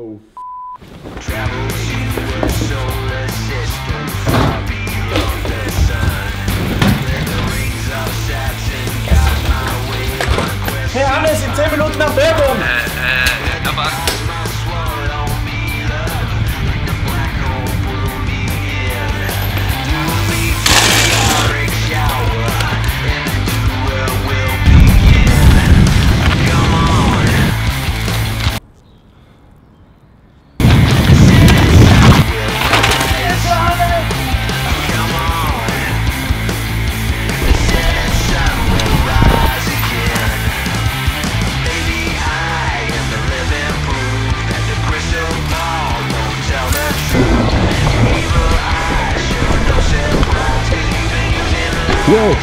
Oh, travel to a solar system far beyond the sun, where the rings of Saturn got my way on quest. Hey Hannes, in 10 Minuten nach Werbung! Aber... Whoa!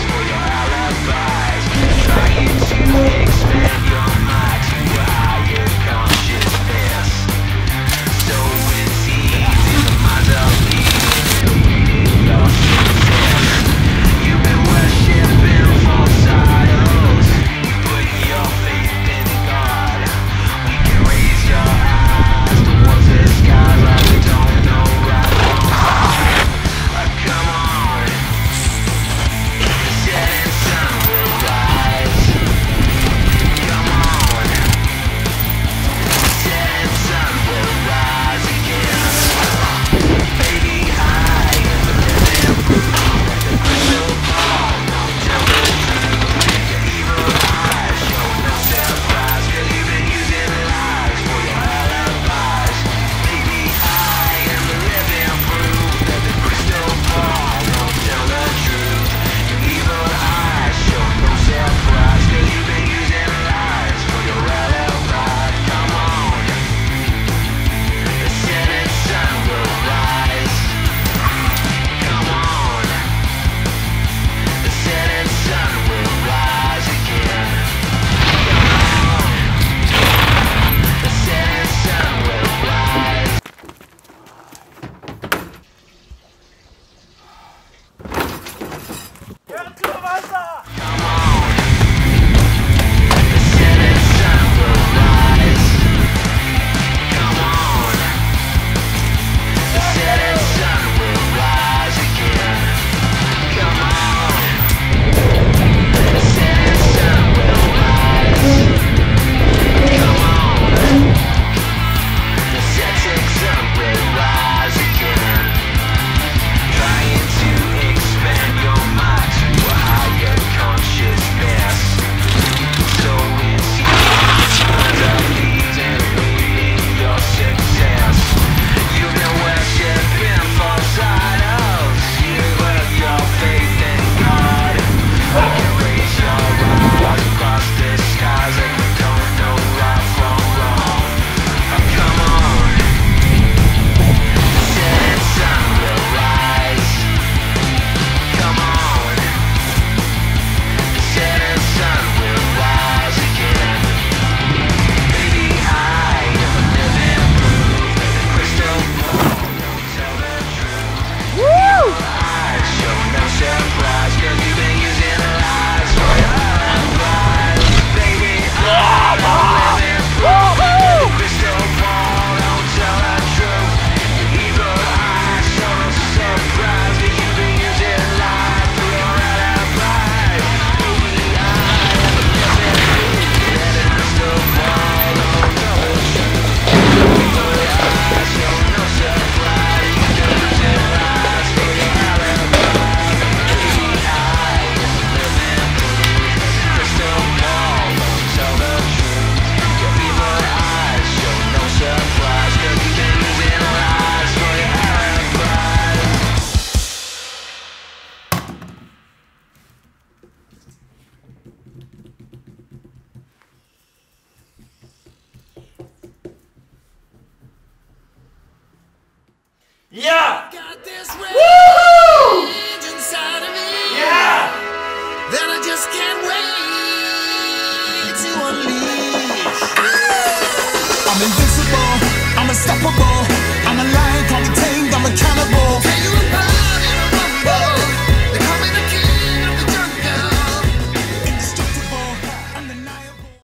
Yeah! Got this. Woo! Inside of me.